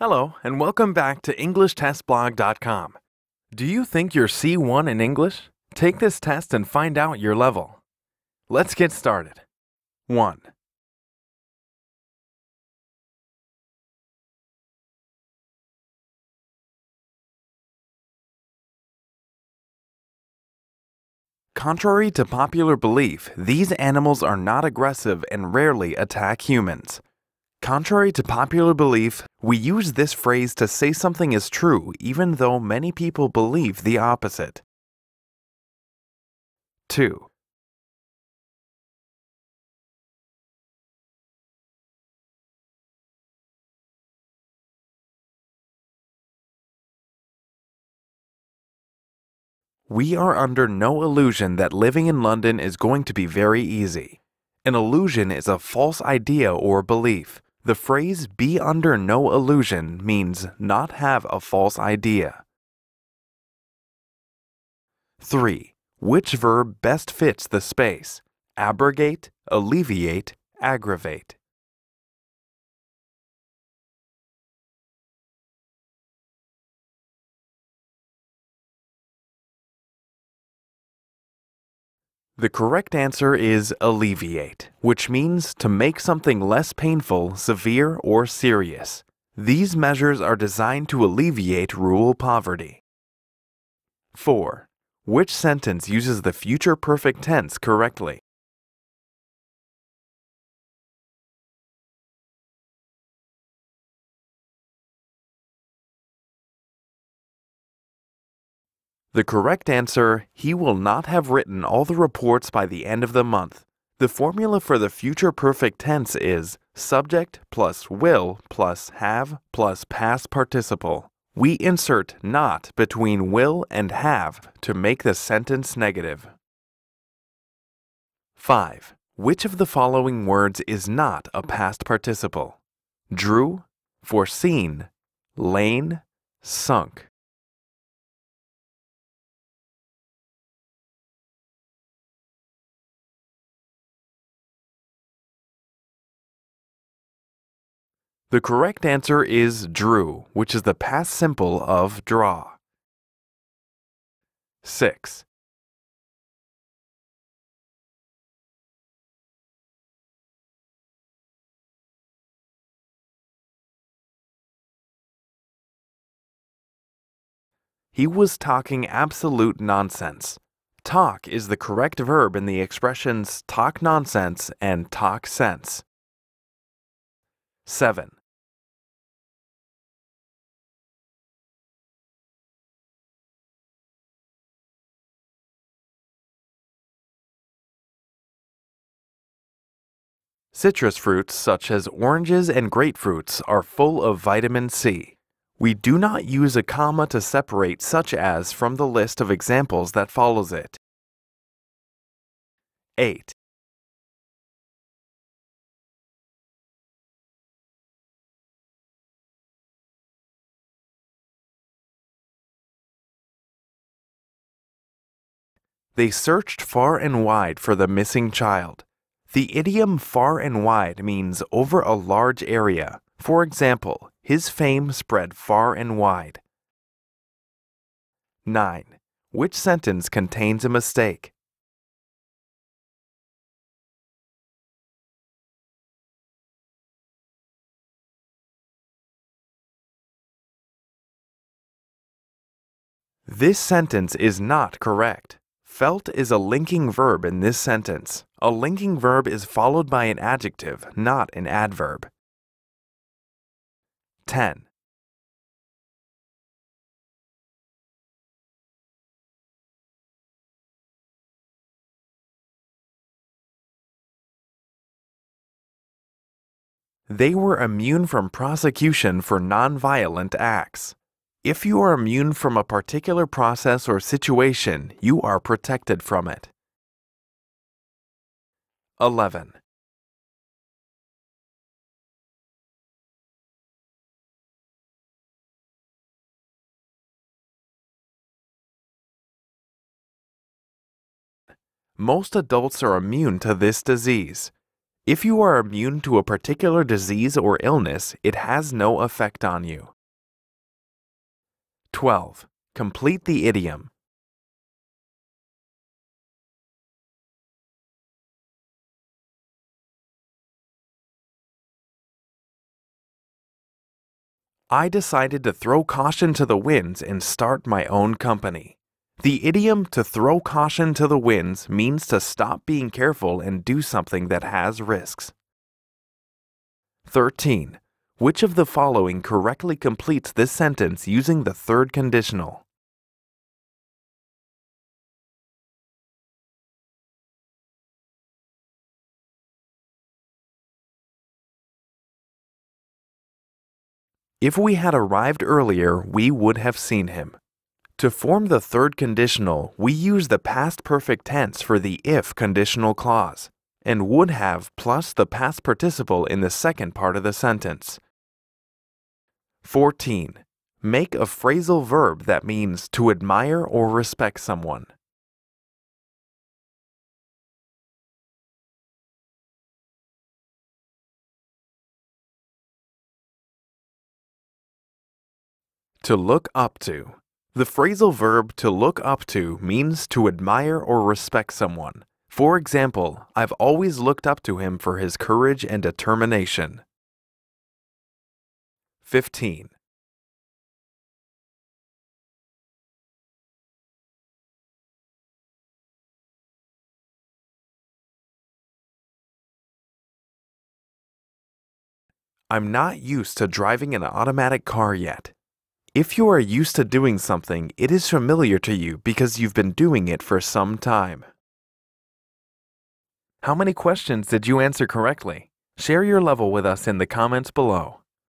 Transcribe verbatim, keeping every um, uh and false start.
Hello, and welcome back to English Test Blog dot com. Do you think you're C one in English? Take this test and find out your level. Let's get started. one. Contrary to popular belief, these animals are not aggressive and rarely attack humans. Contrary to popular belief, we use this phrase to say something is true even though many people believe the opposite. two. We are under no illusion that living in London is going to be very easy. An illusion is a false idea or belief. The phrase "be under no illusion" means not have a false idea. three. Which verb best fits the space? Abrogate, alleviate, aggravate. The correct answer is alleviate, which means to make something less painful, severe, or serious. These measures are designed to alleviate rural poverty. four. Which sentence uses the future perfect tense correctly? The correct answer, he will not have written all the reports by the end of the month. The formula for the future perfect tense is subject plus will plus have plus past participle. We insert not between will and have to make the sentence negative. five. Which of the following words is not a past participle? Drew, foreseen, lane, sunk. The correct answer is drew, which is the past simple of draw. six. He was talking absolute nonsense. Talk is the correct verb in the expressions talk nonsense and talk sense. seven. Citrus fruits such as oranges and grapefruits are full of vitamin C. We do not use a comma to separate such as from the list of examples that follows it. eight. They searched far and wide for the missing child. The idiom far and wide means over a large area. For example, his fame spread far and wide. nine. Which sentence contains a mistake? This sentence is not correct. Felt is a linking verb in this sentence. A linking verb is followed by an adjective, not an adverb. ten. They were immune from prosecution for nonviolent acts. If you are immune from a particular process or situation, you are protected from it. eleven. Most adults are immune to this disease. If you are immune to a particular disease or illness, it has no effect on you. twelve. Complete the idiom. I decided to throw caution to the winds and start my own company. The idiom to throw caution to the winds means to stop being careful and do something that has risks. thirteen. Which of the following correctly completes this sentence using the third conditional? If we had arrived earlier, we would have seen him. To form the third conditional, we use the past perfect tense for the if conditional clause, and would have plus the past participle in the second part of the sentence. fourteen. Make a phrasal verb that means to admire or respect someone. To look up to. The phrasal verb to look up to means to admire or respect someone. For example, I've always looked up to him for his courage and determination. fifteen. I'm not used to driving an automatic car yet. If you are used to doing something, it is familiar to you because you've been doing it for some time. How many questions did you answer correctly? Share your level with us in the comments below.